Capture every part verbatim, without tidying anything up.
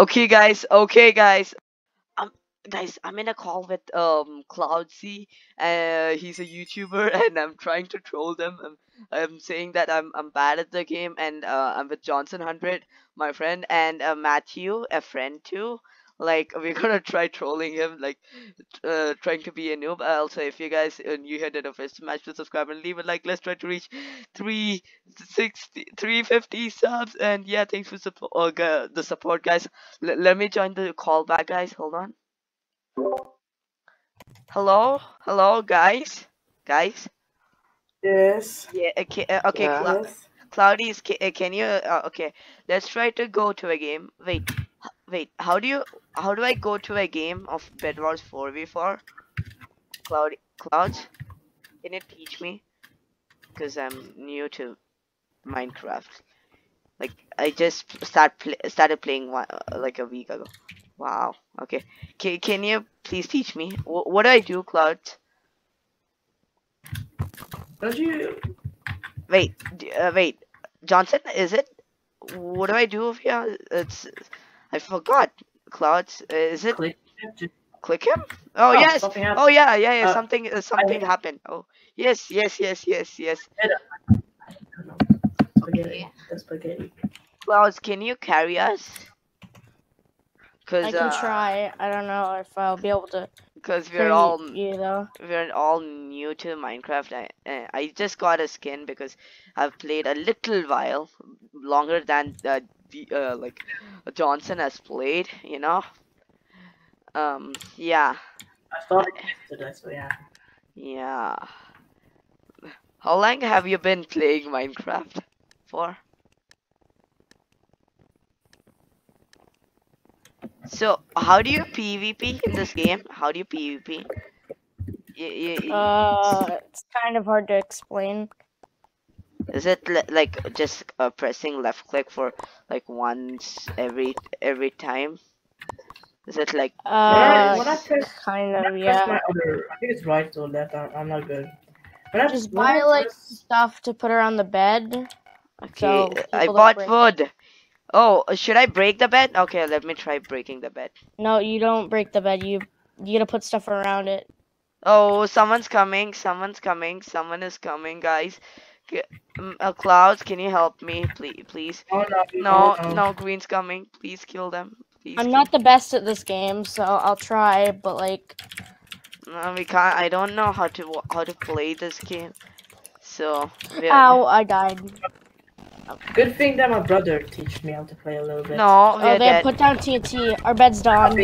Okay, guys. Okay, guys. Um, guys, I'm in a call with um Cloudsy. Uh, he's a YouTuber, and I'm trying to troll them. I'm, I'm saying that I'm I'm bad at the game, and uh, I'm with Johnson Hundred, my friend, and uh, Matthew, a friend too. Like, we're gonna try trolling him, like uh, trying to be a noob. Also, if you guys are new here to the first match, to subscribe and leave a like. Let's try to reach three sixty, three fifty subs. And yeah, thanks for support, uh, the support, guys. L let me join the call back, guys. Hold on. Hello, hello, guys, guys. Yes. Yeah. Okay. Uh, okay. Yes. Cla Cloudy, is ca can you? Uh, okay. Let's try to go to a game. Wait. Wait, how do you, how do I go to a game of Bed Wars four v four? Cloud, Clouds, can you teach me? Because I'm new to Minecraft. Like, I just start play, started playing one, like a week ago. Wow, okay. C can you please teach me? W what do I do, Clouds? Don't you... Wait, uh, wait. Johnson, is it? What do I do over here? It's... I forgot. Clouds, is it? Click, Click him? Oh, oh yes. Oh yeah, yeah, yeah. Uh, something, uh, something happened. Oh yes, yes, yes, yes, yes. Spaghetti. Okay. Spaghetti. Clouds, can you carry us? Cause I can uh, try. I don't know if I'll be able to. Because we're all, you know, we're all new to Minecraft. I, I just got a skin because I've played a little while longer than the. The, uh, like Johnson has played, you know. Um, yeah. I thought it yesterday, so yeah. Yeah. How long have you been playing Minecraft for? So, how do you PvP in this game? How do you PvP? You, you, you... Uh, it's kind of hard to explain. Is it le like just uh, pressing left click for like once every every time? Is it like uh, when I press, kind of when I press yeah? My other, I think it's right or left. I'm, I'm not good. When I just buy I like press... stuff to put around the bed. Okay, so I bought wood. It. Oh, should I break the bed? Okay, let me try breaking the bed. No, you don't break the bed. You you gotta put stuff around it. Oh, someone's coming. Someone's coming. Someone is coming, guys. Uh, Clouds, can you help me, please? Please. Oh, no, no, no, green's coming. Please kill them. Please I'm kill not them. the best at this game, so I'll try. But like, no, we can't. I don't know how to how to play this game. So. Yeah. Ow! I died. Good thing that my brother taught me how to play a little bit. No, we're oh, they put down T N T. Our bed's done.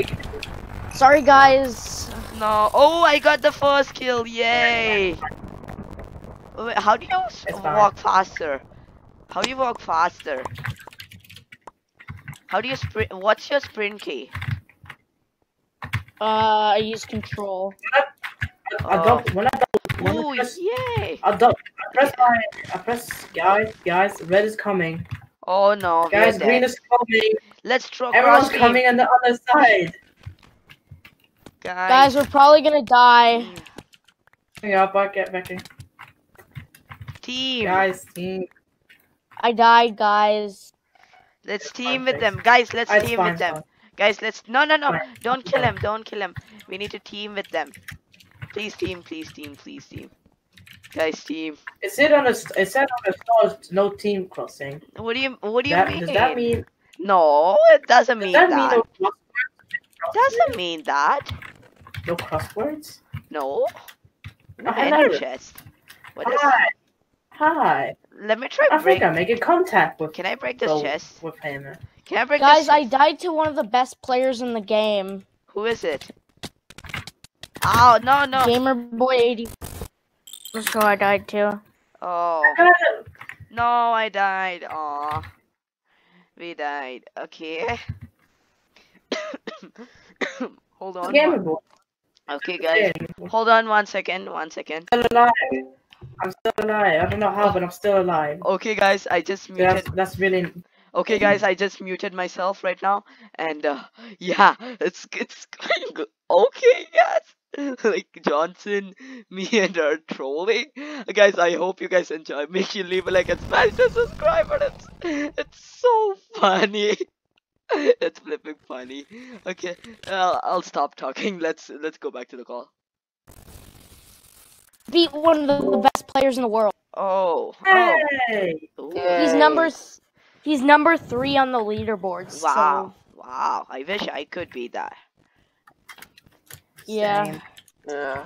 Sorry, guys. No. Oh, I got the first kill! Yay! Wait, how do you walk faster? How do you walk faster? How do you sprint? What's your sprint key? Uh, I use control. I, I, I oh. When I double, when Ooh, I press, yay! I double, I press, I, I press, guys, guys, red is coming. Oh no, guys, green is coming. Let's throw. Everyone's coming team. on the other side. Guys, guys we're probably gonna die. Yeah, I'll get back in. Team. Guys, team. I died, guys. Let's team with them, guys. Let's it's team fine, with them, fine. guys. Let's no, no, no. Don't kill him. Don't kill him. We need to team with them. Please team. Please team. Please team. Guys, team. Is it on a? Is it on a stars? No team crossing. What do you? What do you that, mean? Does that mean? No, it doesn't does mean that. that. Mean no crosswords? Doesn't mean that. No crosswords. No. No hand chest. What is that? Hi. Let me try. I break... think I'm making contact with. Can I break this so, chest? With him. Can I break Guys, this? Guys, I died to one of the best players in the game. Who is it? Oh no no. Gamer boy eighty. Let's go. I died too. Oh. No, I died. Aw. We died. Okay. Hold on. Gamer boy. Okay, guys. Hold on one second. One second. I'm still alive. I don't know how, but I'm still alive. Okay, guys, I just muted. That's, that's really. Okay, guys, I just muted myself right now, and uh, yeah, it's it's going good. Okay, guys, like Johnson, me and our trolling, guys. I hope you guys enjoy. Make sure you leave a like and smash the subscribe button. It's, it's so funny. It's flipping funny. Okay, I'll, I'll stop talking. Let's let's go back to the call. Beat one of the best players in the world. Oh. oh. Hey. He's number he's number three on the leaderboards. Wow. So. Wow. I wish I could be that. Yeah. Same. Yeah.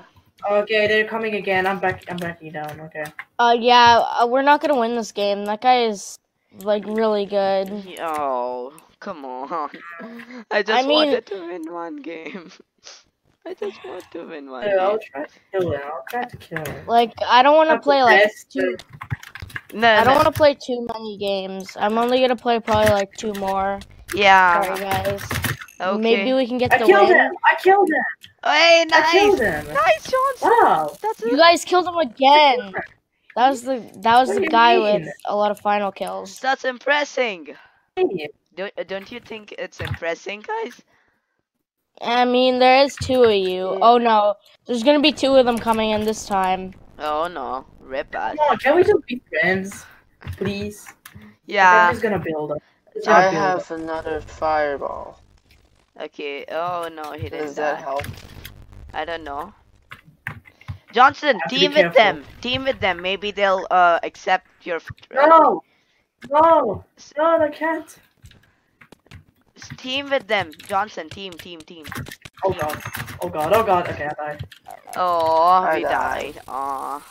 Okay, they're coming again. I'm back. I'm backing down. Okay. Uh, yeah. Uh, we're not gonna win this game. That guy is like really good. Oh, come on! I just I wanted mean... to win one game. I just want to win one. Dude, I'll try to kill it. I'll try to kill it. Like I don't want to play like two. No, I don't no. want to play too many games. I'm only gonna play probably like two more. Yeah. Sorry, guys. Okay. Maybe we can get I the win. I killed him. I killed him. Hey, nice. I killed him. Nice, Johnson. Wow. That's you guys killed him again. That was the that was what the guy mean? With a lot of final kills. That's impressing. Don't don't you think it's impressing, guys? I mean, there is two of you. Oh, no. There's going to be two of them coming in this time. Oh, no. Rip us. Come on, can we just be friends? Please? Yeah. I'm just going to build up. I build have up. Another fireball. Okay. Oh, no. He didn't. Does that die. Help? I don't know. Johnson, team with them. Team with them. Maybe they'll uh, accept your... No! No! No, they can't. Team with them, Johnson. Team, team, team. Oh god! Oh god! Oh god! Okay, I died. Oh, I we died. died. Oh.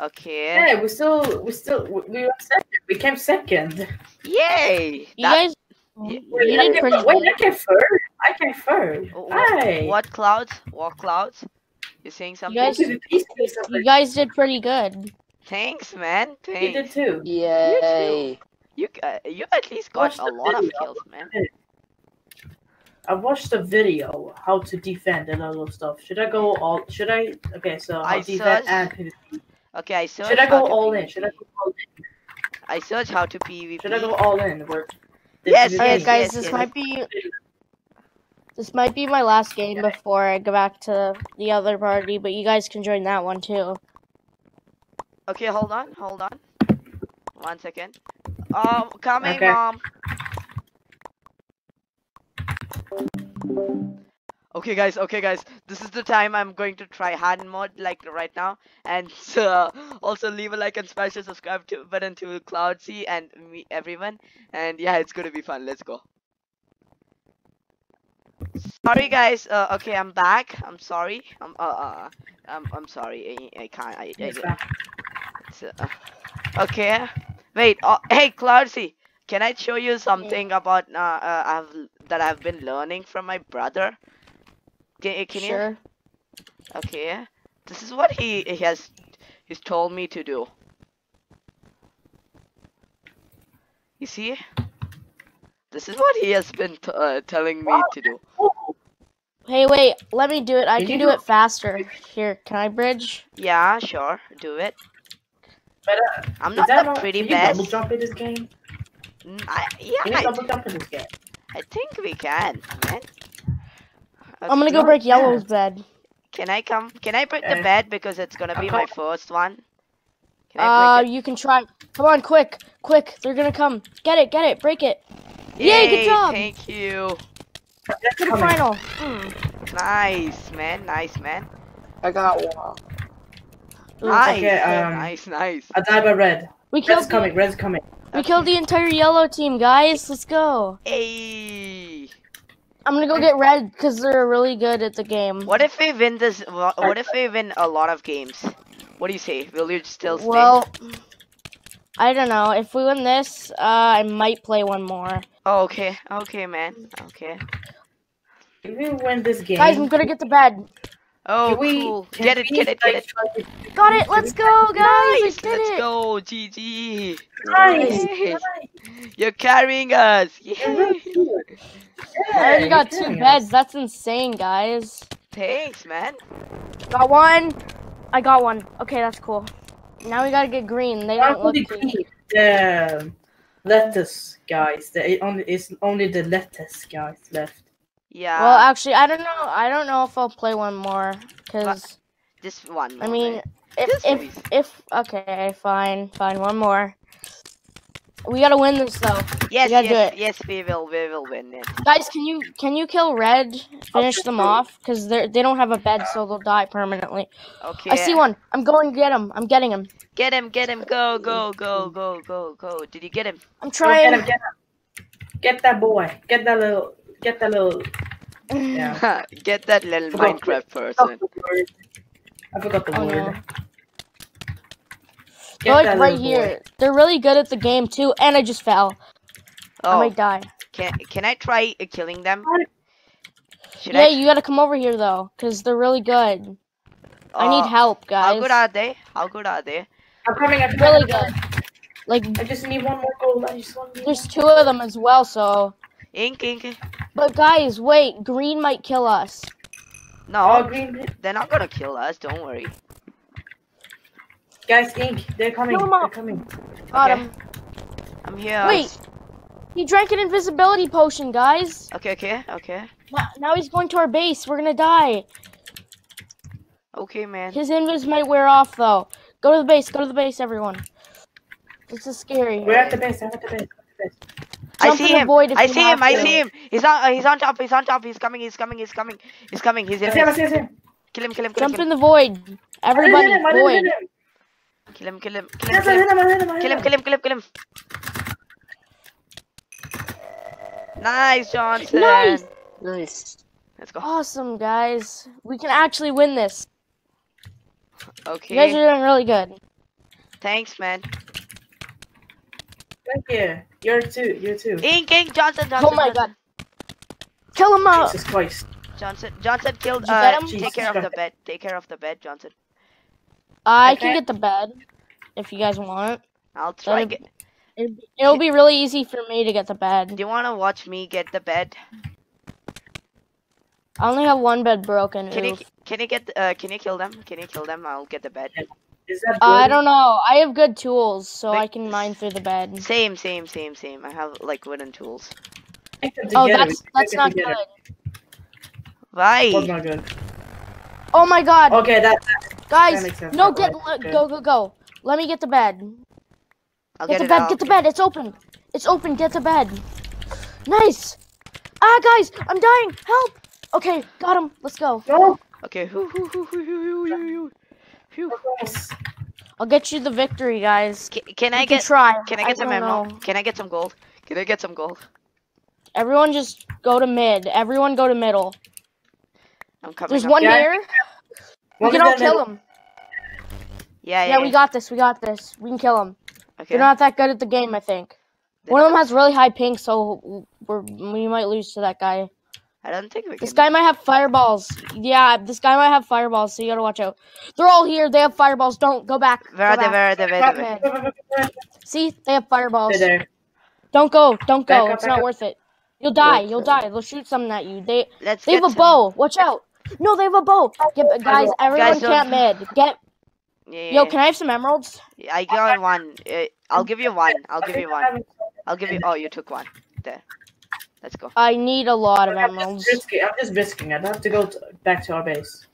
Okay. Yeah, we still, we still, we were second. We came second. Yay! You that... guys, yeah. wait, you did pretty. Wait, I came first. I came first. Hi. What clouds? What clouds? You're saying something? You guys, you guys did pretty good. Thanks, man. Thanks. You did too. Yay. You too. You uh, you at least got a lot of kills, man. I watched the video how to defend and all those stuff. Should I go all? Should I? Okay, so I defend and PvP. Okay, I search. Should I go all in? Should I go all in? I search how to PvP. Should I go all in? Yes, yes, guys. This might be. This might be my last game before I go back to the other party, but you guys can join that one too. Okay, hold on, hold on. One second. Um, coming, okay. Mom. Okay, guys. Okay, guys. This is the time I'm going to try hard mode, like right now, and uh, also leave a like and smash the subscribe to button to Cloudsy and me, everyone. And yeah, it's gonna be fun. Let's go. Sorry, guys. Uh, okay, I'm back. I'm sorry. I'm uh, uh I'm I'm sorry. I, I can't. I. I, I it's, uh, okay. Wait, oh, hey Cloudsy, can I show you something about uh, uh, I've, that I've been learning from my brother? Can, can sure. you? Okay, this is what he, he has he's told me to do. You see? This is what he has been t uh, telling me wow. to do. Hey, wait, let me do it. I Did can do it faster. Here, can I bridge? Yeah, sure, do it. But, uh, I'm not the pretty best. Can you double jump in this game? I, yeah, can you I double th jump in this game? I think we can, man. Okay. I'm gonna go break Yellow's bed. Can I come? Can I break okay. the bed because it's gonna be my first one? Can I uh, break it? You can try. Come on, quick, quick! They're gonna come. Get it, get it, break it. Yay! Yay good job. Thank you. That's to the final. Mm. Nice, man. Nice, man. I got one. Nice, okay, um, nice, nice. I died by red. We red's killed coming, the, red's coming. We okay. killed the entire yellow team, guys. Let's go. Hey. I'm gonna go get red because they're really good at the game. What if we win this? What if we win a lot of games? What do you say? Will you still stay? Well, I don't know. If we win this, uh, I might play one more. Oh, okay, okay, man. Okay. If we win this game, guys, I'm gonna get to bed. Oh, we, cool. Get it, get it, get it, get it. Got it, let's go, guys. Nice. Did let's it. go, G G. Nice. Yay. You're carrying us. Yeah. I already got two beds. Us. That's insane, guys. Thanks, man. Got one. I got one. Okay, that's cool. Now we gotta get green. They don't look green. The lettuce, guys. The, only, it's only the lettuce, guys, left. Yeah. Well, actually, I don't know. I don't know if I'll play one more, cause just one. More I mean, if, if if okay, fine, fine, one more. We gotta win this though. Yes, we yes, do it. yes, we will, we will win it. Guys, can you can you kill red? Finish them off, cause they they don't have a bed, so they'll die permanently. Okay. I see one. I'm going to get him. I'm getting him. Get him, get him. Go, go, go, go, go, go. Did you get him? I'm trying. Go, get him, get him. Get that boy. Get that little. Get that little. Yeah. Get that little Minecraft person. I forgot the word. Oh, no. They're like right here. Boy. They're really good at the game too, and I just fell. Oh. I might die. Can Can I try uh, killing them? Should yeah, I... you gotta come over here though, cause they're really good. Uh, I need help, guys. How good are they? How good are they? I'm coming. I'm really good. Like I just need one more gold. I just want There's two of them as well, so. Ink, ink. But guys, wait. Green might kill us. No, oh, green, green. They're not gonna kill us. Don't worry. Guys, Ink, they're coming. They're coming. Got him. I'm here. Wait, he drank an invisibility potion, guys. Okay, okay, okay. Now, now he's going to our base. We're gonna die. Okay, man. His invis might wear off though. Go to the base. Go to the base, everyone. This is scary. We're at the base. I'm at the base. I see him. I see him. I see him. He's on. Uh, he's on top. He's on top. He's coming. He's coming. He's coming. He's coming. He's in. Kill him. Kill him. Kill him. Kill him. Jump in the void. Everybody, void. Kill him, kill him, kill him, kill him, kill him, kill him, kill him, kill him. Nice, Johnson. Nice. Nice. Let's go. Awesome, guys. We can actually win this. Okay. You guys are doing really good. Thanks, man. Thank you. You're two, you're two. Ink, Ink, Johnson, Johnson. Oh my god. Kill him out. Jesus Christ. Johnson, Johnson killed, uh, take care of the bed. Take care of the bed, Johnson. I okay. can get the bed if you guys want. I'll try it'll, get. It'll, it'll be really easy for me to get the bed. Do you want to watch me get the bed? I only have one bed broken. Can Oof. you can you get uh, can you kill them? Can you kill them? I'll get the bed. Is that uh, I don't know. I have good tools, so but, I can mine through the bed. Same, same, same, same. I have like wooden tools. Oh, that's that's not good. Why? That's not good. Oh my god. Okay, that's. Guys, no, get okay. go go go. Let me get the bed. I'll get, get the bed. Out. Get the bed. It's open. It's open. Get the bed. Nice. Ah, guys, I'm dying. Help. Okay, got him. Let's go. No. Okay. I'll get you the victory, guys. Can, can I you get? Can try. Can I get I some emerald? Can I get some gold? Can I get some gold? Everyone, just go to mid. Everyone, go to middle. I'm coming. There's up. one yeah. here. We can all kill him. Yeah, yeah, yeah. we got this. We got this. We can kill him. Okay. We're not that good at the game, I think. One of them has really high ping, so we're, we might lose to that guy. I don't think we can. This guy might have fireballs. Yeah, this guy might have fireballs, so you gotta watch out. They're all here. They have fireballs. Don't go back. Where are they? Where are they? Where are they? See, they have fireballs. Don't go. Don't go. It's not worth it. You'll die. You'll die. They'll shoot something at you. They they have a bow. Watch out. No, they have a bow. Get, guys, everyone guys, can't mid. Get. Yeah, yeah. Yo, can I have some emeralds? Yeah, I got one. I'll give you one. I'll give you one. I'll give you. Oh, you took one. There. Let's go. I need a lot of emeralds. I'm just risking. I'm just risking. I don't have to go to, back to our base.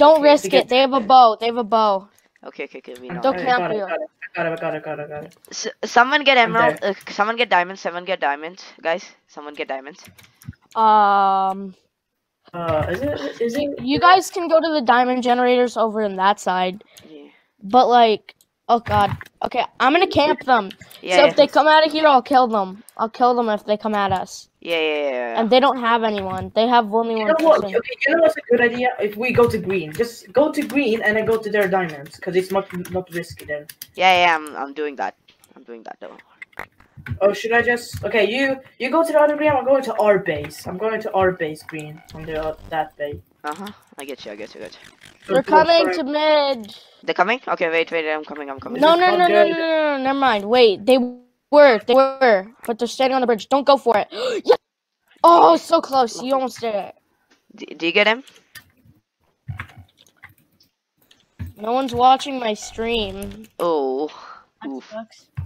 Don't risk it. Get... They have a bow. They have a bow. Okay, okay, okay. We know. Don't camp you. Got it. Got it. Got it. Got it. So, someone get emeralds. Uh, someone get diamonds. Someone get diamonds, guys. Someone get diamonds. Um. Uh, is it, is it... You guys can go to the diamond generators over on that side, yeah. but like, oh god, okay, I'm gonna camp them. Yeah, so yeah. if they come out of here, I'll kill them. I'll kill them if they come at us. Yeah, yeah, yeah. yeah. And they don't have anyone. They have only you one. Know what, okay, you know what's a good idea? If we go to green, just go to green and then go to their diamonds, because it's much not risky then. Yeah, yeah, I'm I'm doing that. I'm doing that though. Oh, should I just... Okay, you you go to the other green, I'm going to our base. I'm going to our base green on the, uh, that bay. Uh-huh. I get you, I get you, I get you. They're coming to mid. They're coming? Okay, wait, wait, I'm coming, I'm coming. No, no, no, no, no, no, no, no, never mind. Wait, they were, they were, but they're standing on the bridge. Don't go for it. Yeah! Oh, so close. You almost did it. D do you get him? No one's watching my stream. Oh. Oof.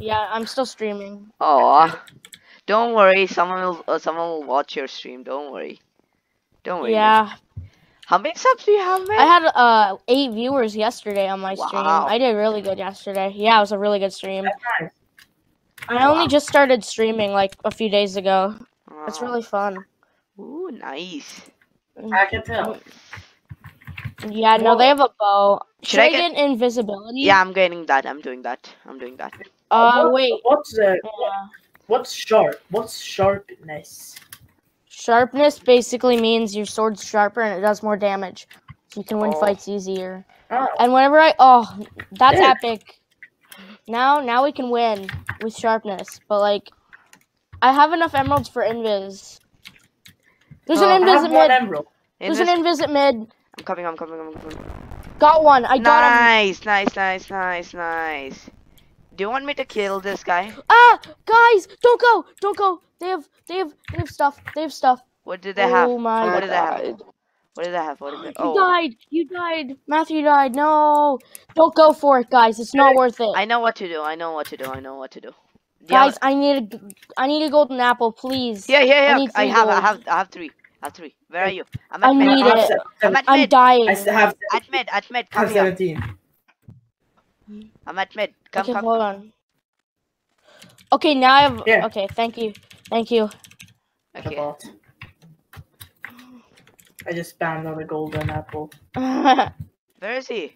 Yeah, I'm still streaming. Oh, don't worry. Someone will uh, someone will watch your stream. Don't worry. Don't worry. Yeah. Man. How many subs do you have, man? I had uh eight viewers yesterday on my wow. stream. I did really good yesterday. Yeah, it was a really good stream. That's nice. I only wow. just started streaming like a few days ago. Oh. It's really fun. Ooh, nice. I can tell. Yeah, no, they have a bow. Should, Should I get... get invisibility? Yeah, I'm getting that. I'm doing that. I'm doing that. Uh, what, wait. What's uh, yeah. what's sharp? What's sharpness? Sharpness basically means your sword's sharper and it does more damage. So you can win oh. fights easier. Oh. And whenever I oh, that's Dude. epic. Now, now we can win with sharpness. But like, I have enough emeralds for invis. There's oh, an invis at mid. There's an invis at mid. I'm coming, I'm coming, I'm coming. Got one, I got him. Nice, nice, nice, nice, nice. Do you want me to kill this guy? Ah, guys, don't go, don't go. They have, they have, they have stuff, they have stuff. What did they have? Oh my God. What did they have? What did they have? What did they... Oh. You died, you died. Matthew died, no. Don't go for it, guys, it's not worth it. I know what to do, I know what to do, I know what to do. Guys, I need a, I need a golden apple, please. Yeah, yeah, yeah, I, I have, I have, I have three. At three. Where are you? I'm at I mid. Need I'm, it. I'm, at I'm mid. dying. I have at mid. At mid. Come here. seventeen. I'm at mid. Come, okay, come. Hold on. Okay, now I have... Yeah. Okay, thank you. Thank you. Okay. I just found another golden apple. Where is he?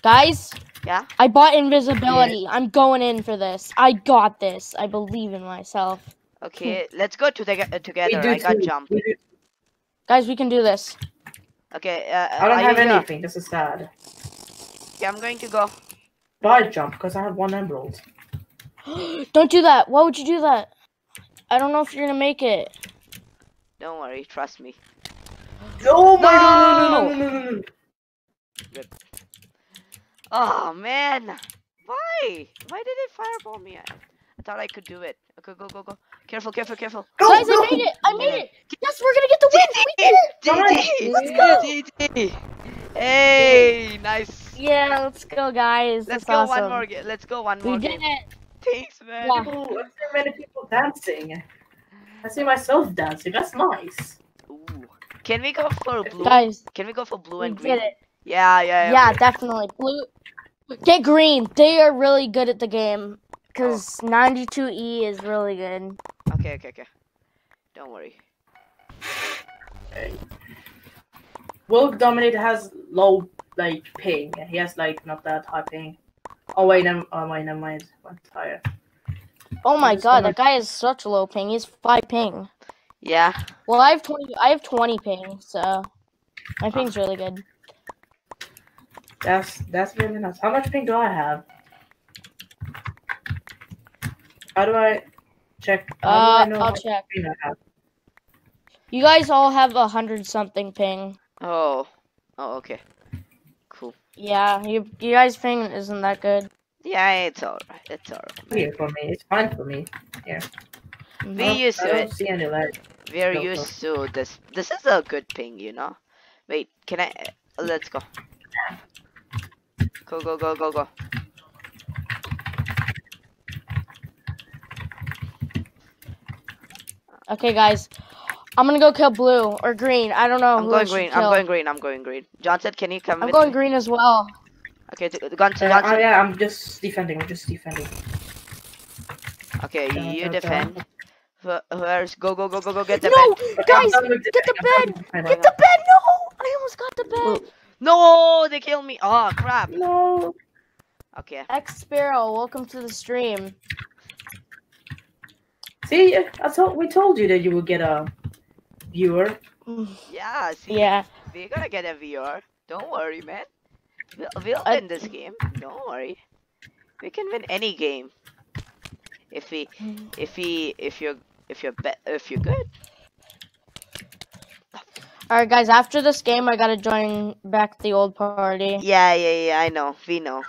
Guys? Yeah? I bought invisibility. Yeah. I'm going in for this. I got this. I believe in myself. Okay, let's go to the, uh, together. I got jumped. Guys, we can do this. Okay. Uh, I don't have anything. This is sad. Yeah, I'm going to go. Bye, jump, because I have one emerald. Don't do that. Why would you do that? I don't know if you're going to make it. Don't worry. Trust me. Oh, my God. No, no, no, no, no, no. Oh, man. Why? Why did it fireball me? I thought I could do it. Okay, go, go, go. Careful, careful, careful. Go, Guys, go. I made it. I made it. Yes, we're going to get the win. We did it. G G. Let's go. Hey, nice. Yeah, let's go, guys. Let's That's go awesome. one more game. Let's go one more game. We did game. it. Thanks, man. Yeah. Ooh, I see many people dancing. I see myself dancing. That's nice. Ooh. Can we go for blue? Guys. Can we go for blue and green? Did it. Yeah, yeah, yeah. Yeah, okay. definitely. Blue. Get green. They are really good at the game. Because ninety-two E is really good. Okay, okay, okay. Don't worry. Okay. Wolf Dominate has low, like, ping. He has, like, not that high ping. Oh, wait, no, oh, wait, never mind. I'm tired. Oh my I'm God, gonna... that guy is such low ping. He's five ping. Yeah. Well, I have twenty. I have twenty ping, so my ping's oh. really good. That's that's really nice. How much ping do I have? How do I check? How uh, do I know I'll check. I have? You guys all have a hundred something ping. Oh. Oh, okay. Cool. Yeah, you you guys' ping isn't that good. Yeah, it's alright. It's alright. It's here for me. It's fine for me. Yeah. We're no, used to I don't it. See any light. We're no, used no. to this. This is a good ping, you know. Wait, can I? Let's go. Go, go, go, go, go. Okay, guys, I'm gonna go kill blue or green. I don't know. I'm who going green. Kill. I'm going green. I'm going green. John said, "Can you come?" I'm with going me? green as well. Okay, the gun. Uh, oh yeah, I'm just defending. I'm just defending. Okay, uh, you uh, defend. Uh, Where's go go go go go get the no, bed. No, guys, get the bed. Get the bed. No, I almost got the bed. No, they killed me. Oh crap. No. Okay. X Sparrow, welcome to the stream. See, I thought we told you that you would get a viewer. Yeah, see, yeah. We're gonna get a viewer. Don't worry, man. We'll, we'll I... win this game. Don't worry. We can win any game. If we, if we, if you're, if you're, be if you're good. All right, guys. After this game, I gotta join back the old party. Yeah, yeah, yeah. I know. We know.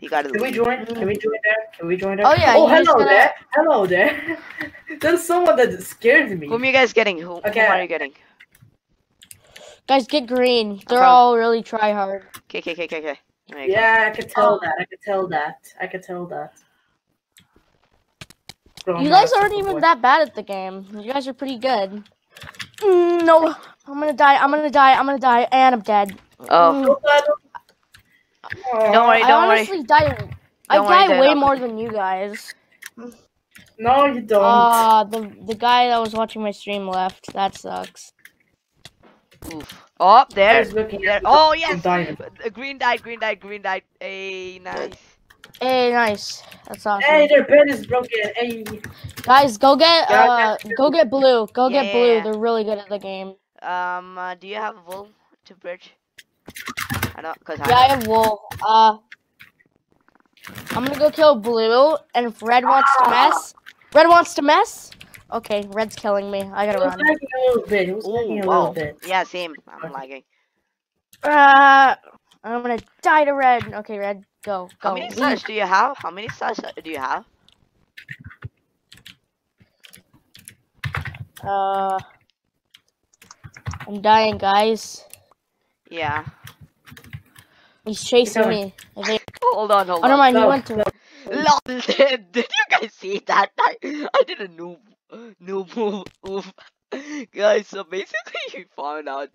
You gotta Can leave. we join? Can we join there? Can we join there? Oh yeah. Oh hello gonna... there. Hello there. There's someone that scared me. Whom are you guys getting? Who, okay. whom are you getting? Guys, get green. They're okay. all really try hard. Okay, okay, okay, okay. Yeah, go. I could tell oh. that. I could tell that. I could tell that. From you guys aren't even point. that bad at the game. You guys are pretty good. Mm, no, I'm gonna die. I'm gonna die. I'm gonna die, and I'm dead. Oh. Mm. Don't worry, don't I honestly worry. Die, I don't die worry, way more than you guys. No, you don't. Ah, uh, the the guy that was watching my stream left. That sucks. Oof. Oh, there. there. Oh yes. Green died. Green died. Green died. Hey, nice. Hey, nice. That's awesome. Hey, their bed is broken. Hey. Guys, go get uh, go get blue. Go yeah. get blue. They're really good at the game. Um, uh, do you have wool to bridge? I know, cause I yeah, I have wool. Uh, I'm gonna go kill blue, and if red wants ah. to mess, red wants to mess. Okay, red's killing me. I gotta run. Lagging a little bit. It was lagging a little bit. Yeah, same. I'm lagging. Uh, I'm gonna die to red. Okay, red, go. go. How many stars do you have? How many stars do you have? Uh, I'm dying, guys. Yeah. He's chasing me. I think. Hold on, hold on. Oh, no, man, no, he went to... no. Did you guys see that? I, I did a noob, noob move. Oof. Guys, so basically he found out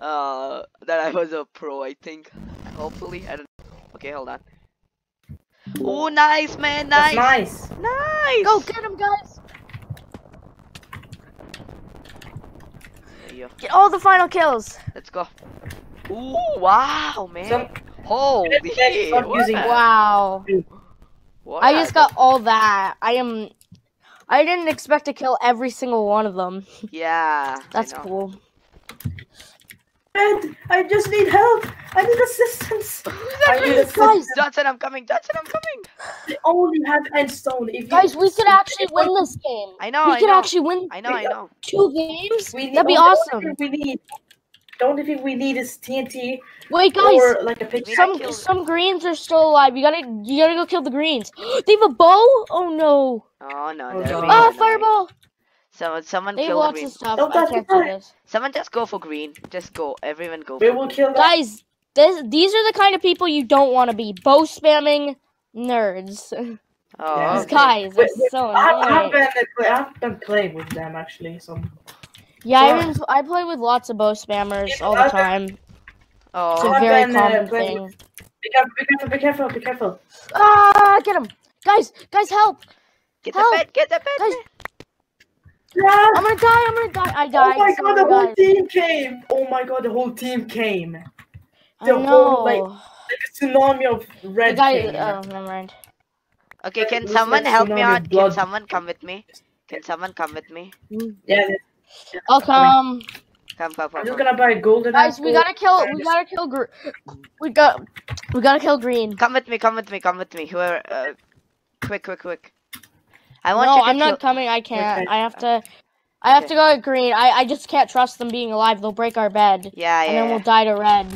uh, that I was a pro, I think. Hopefully, I don't know. Okay, hold on. Oh, nice, man, nice. That's nice. Nice. Go get him, guys. Get all the final kills. Let's go. Ooh, wow, man. So holy shit. Wow. What I just I got did. all that. I am... I didn't expect to kill every single one of them. Yeah. That's cool. Red, I just need help. I need assistance. I need assistance. Dotson, I'm coming. Dotson, I'm coming. They only have end stone. If Guys, we could actually win this game. I know, We I could know. actually win I know, I know. two games. Need, That'd be awesome. We need... The only thing we need is T N T. Wait, guys. Or, like, a some some greens are still alive. You gotta you gotta go kill the greens. They have a bow? Oh no. Oh no. Oh, no. oh fireball. So someone they kill lots green. Of stuff. No, I can't do this. Someone just go for green. Just go. Everyone go. We for will green. Kill them. Guys, this, these are the kind of people you don't want to be. Bow spamming nerds. Oh. Yeah. These guys. Wait, wait, so I've been I've been playing with them actually. So. Yeah, so, I, mean, I play with lots of bow spammers all the time. Oh, it's a very been, common uh, thing. Be careful, be careful, be careful, be careful. Ah, get him. Guys, guys, help. Get help. the bed, get the bed. Guys. Yeah. I'm gonna die, I'm gonna die. I died. Oh my so god, the whole guys. team came. Oh my god, the whole team came. The I know. whole, like, like, a tsunami of red guy, came. Oh, never mind. Okay, yeah, can someone like help me out? Blood. Can someone come with me? Can someone come with me? Yeah, I'll come. Come, come, come. I'm just gonna buy golden. Guys, we gotta kill. We gotta kill. Gr we got. We gotta kill green. Come with me. Come with me. Come with me. Whoever. Uh, quick, quick, quick. I want. No, you to I'm not coming. I can't. I have to. I have okay. to go at green. I. I just can't trust them being alive. They'll break our bed. Yeah, yeah. And then we'll die to red.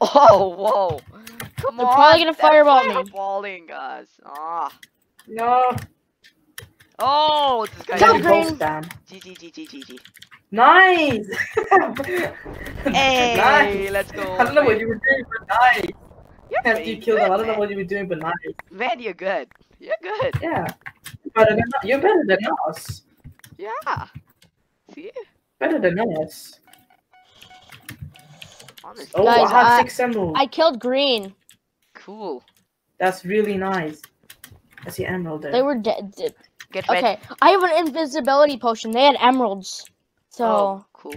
Oh, whoa! Come They're on. They're probably gonna fireball me. Fireballing us. Ah. No. Oh, this guy got green. G G G G G G. Nice. Hey, nice. Let's go. I don't know man. what you were doing, but nice. After you killed him, I don't know what you were doing, but nice. Man, you're good. You're good. Yeah. Better than, you're better than us. Yeah. See? Better than us. Honestly. Oh, guys, I have uh, six emeralds. I killed green. Cool. That's really nice. I see emerald there. They were dead. De Get okay, red. I have an invisibility potion. They had emeralds, so oh, cool.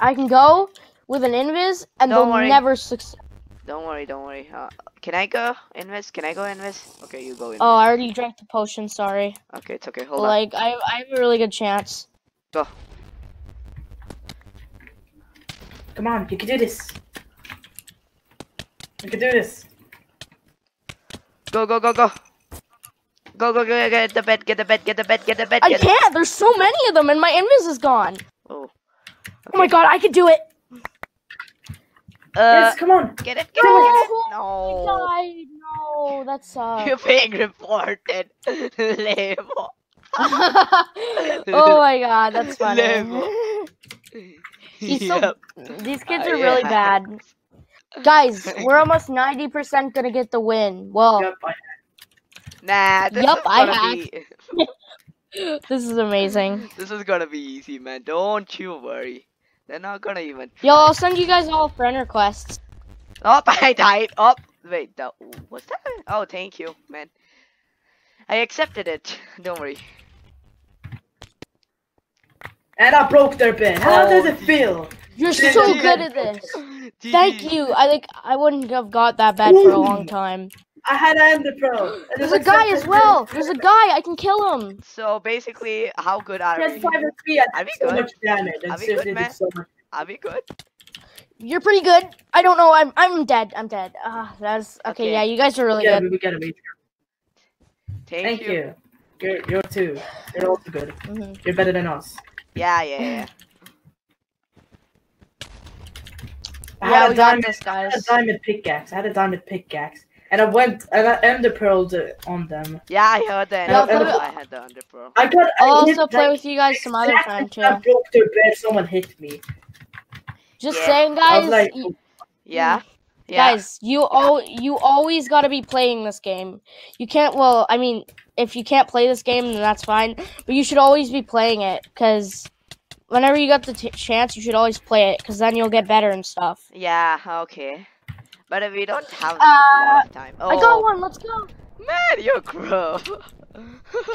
I can go with an invis, and don't they'll worry. never succeed. Don't worry, don't worry. Uh, can I go invis? Can I go invis? Okay, you go invis. Oh, I already drank the potion. Sorry. Okay, it's okay. Hold like, on. Like I, I have a really good chance. Go. Come on, you can do this. You can do this. Go, go, go, go. Go, go, go, get the bed, get the bed, get the bed, get the bed. I get can't, it. There's so many of them, and my invis is gone. Oh. Okay. Oh my god, I could do it. Uh, yes, come on. Get it, get no, it, get it. No. I died. No, that sucks. You're being reported. Level. Oh my god, that's funny. Level. Yep. So, these kids are oh, yeah. really bad. Guys, we're almost ninety percent gonna get the win. Well. Yep, Nah, this yep, is I be... This is amazing. This is gonna be easy, man. Don't you worry. They're not gonna even. Yo, I'll send you guys all friend requests. Oh, I died. Oh, wait. That... What's that? Oh, thank you, man. I accepted it. Don't worry. And I broke their pin. How does it feel? You're so good at this. Thank you. I think I wouldn't have got that bad for a long time. I had I am the pro. There's a guy as well. There's a guy. I can kill him. So basically, how good are we? five and three. I did so much damage. Are we good, man? Are we good? You're pretty good. I don't know. I'm I'm dead. I'm dead. Ah, uh, that's okay, okay. Yeah, you guys are really yeah, good. We gotta be Thank, Thank you. you. You're you're too. You're also good. Mm-hmm. You're better than us. Yeah, yeah, yeah. I yeah, had we a diamond, got this, guys. I had a diamond pickaxe. I had a diamond pickaxe, and I went and I enderpearled on them. Yeah, I heard that. No, I, I, I had the enderpearl. I got. I'll I also play like, with you guys some other time too. I broke their bed. Someone hit me. Just yeah. saying, guys. Like, yeah. yeah, guys, you all you always gotta be playing this game. You can't. Well, I mean, if you can't play this game, then that's fine. But you should always be playing it, because whenever you got the t chance, you should always play it, because then you'll get better and stuff. Yeah. Okay. But if we don't have uh, time, oh. I got one. Let's go. Man, you're gross.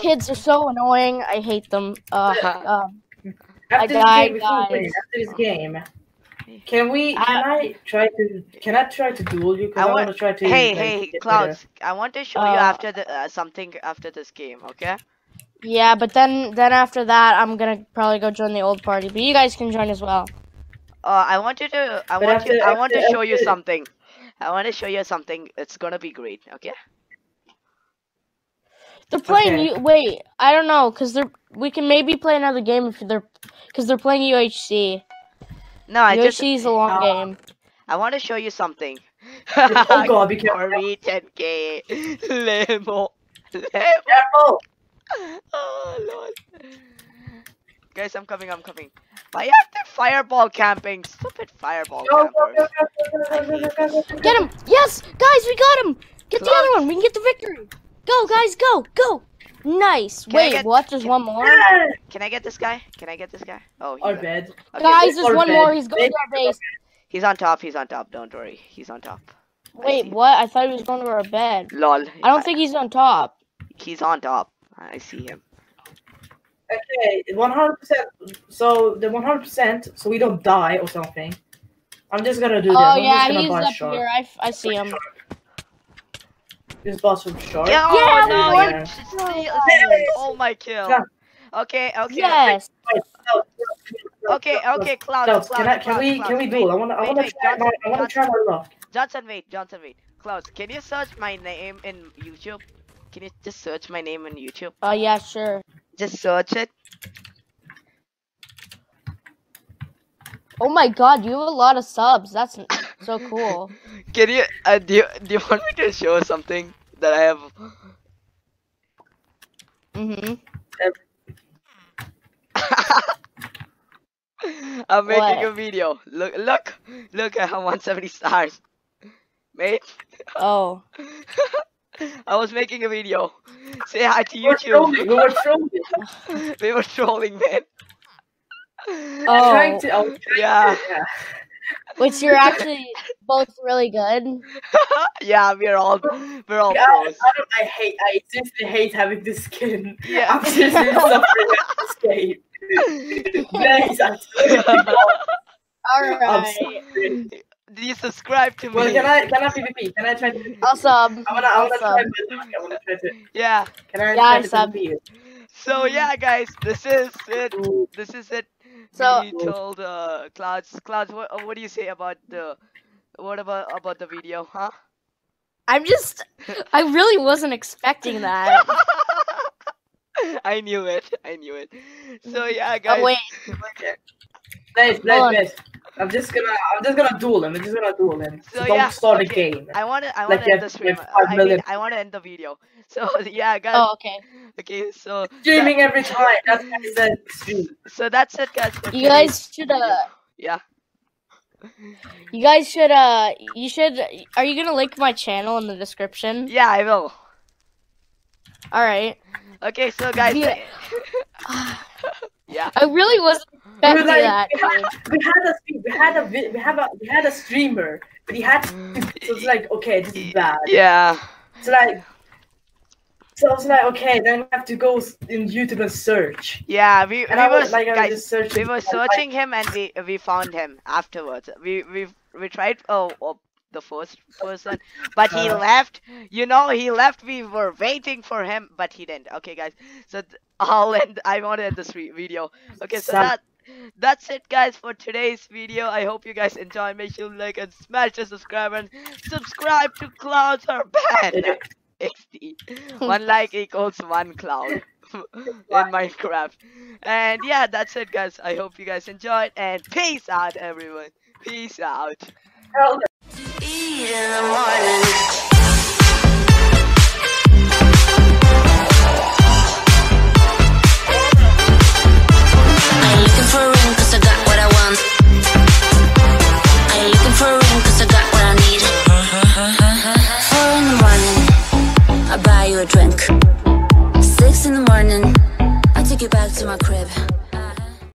Kids are so annoying. I hate them. Uh, um, I died, guys. After this game. Can we? Can uh, I try to? Can I try to duel you? Cause I, I want to try to. Hey, like, hey, Clouds! I want to show uh, you after the uh, something after this game, okay? Yeah, but then then after that, I'm gonna probably go join the old party. But you guys can join as well. Uh, I want you to. I but want after, you. After, I want to show after. you something. I want to show you something. It's gonna be great, okay? They're playing okay. you. Wait, I don't know, cause they're. We can maybe play another game if they're, cause they're playing U H C. No, I just. Yoshi's a long uh, game. I want to show you something. Oh god, be careful. ten K. Lemo. Lemo. Careful. Oh lord. Guys, I'm coming, I'm coming. Why are they fireball camping? Stupid fireball go, campers. Go, go, go, go, go, go, go, go. Get him. Yes, guys, we got him. Get Close. the other one. We can get the victory. Go, guys, go, go. Nice. Can Wait, get, what? There's can, one more? Can I get this guy? Can I get this guy? Oh, he's our on. bed. Okay, guys, there's one bed. more. He's going to our base. He's on top. He's on top. Don't worry. He's on top. Wait, I what? I thought he was going to our bed. Lol. I don't I, think he's on top. He's on top. I see him. Okay, one hundred percent. So, the one hundred percent, so we don't die or something. I'm just going to do this. Oh, I'm yeah, just he's up shot. here. I, I see him. This boss from Shark. Yeah, oh, yeah, no, oh, oh my kill. Okay, okay. Yes. Okay, okay, Cloud. Cloud, Cloud can, I, can Cloud, we Cloud, can we wait, duel? I wanna wait, I wanna wait, try Johnson, my I wanna Johnson, try my luck. Johnson, wait, Johnson, wait. Cloud, can you search my name in YouTube? Can you just search my name in YouTube? Oh yeah, sure. Just search it. Oh my god, you have a lot of subs. That's so cool. Can you, uh, do you, do you want me to show something that I have? Mm-hmm. I'm making what? a video. Look, look, look, I have one hundred seventy stars. Mate. Oh. I was making a video. Say hi to YouTube. We were trolling. We were trolling, we were trolling man. Oh, I'm trying to, I'm trying yeah. To, yeah. Which you're actually both really good. Yeah, we're all we're all yeah, close. I, don't, I hate I seriously hate having this skin. Yeah, I'm seriously suffering with this game. Please, I'm all right. I'm Do you subscribe to me? Well, can I can I PvP? Can I try to PvP? I'll sub. I wanna I wanna try to I wanna try to Yeah. Can I yeah, try to PvP? So yeah, guys, this is it. This is it. So we told uh, Clouds, Clouds, what, what do you say about the, what about about the video, huh? I'm just, I really wasn't expecting that. I knew it, I knew it. So yeah, guys. Oh, wait. Nice, nice, nice. I'm just gonna, I'm just gonna duel him. I'm just gonna duel him. So, so don't yeah, start okay. the game. I wanna, I wanna like end the stream. I mean, I wanna end the video. So yeah, guys. Oh, okay. Okay, so streaming that, every time. That's what I said. So that's it, guys. Okay. You guys should uh. Yeah. You guys should uh. You should. Are you gonna link my channel in the description? Yeah, I will. All right. Okay, so guys. Yeah. Yeah. I really wasn't expecting like, that. We had, we had a we had a we have a we had a streamer, but he had so it's like okay, this is bad. Yeah. It's like So I was like, okay, then I have to go in YouTube and search. Yeah, we, we, was, was, like, guys, was searching, we were searching him, and we we found him afterwards. We we we tried oh, oh the first person, but he uh, left. You know, he left. We were waiting for him, but he didn't. Okay, guys. So I'll end. I want to end this video. Okay, so some... that. That's it, guys, for today's video. I hope you guys enjoyed. Make sure you like and smash the subscribe and subscribe to Clouds Are Bad. One like equals one cloud in Minecraft. And yeah, that's it, guys. I hope you guys enjoyed, and peace out, everyone. Peace out. I'm looking for a ring 'cause I got what I want. I'm looking for a ring 'cause I got what I need. Four in the morning, I buy you a drink. Six in the morning, I take you back to my crib.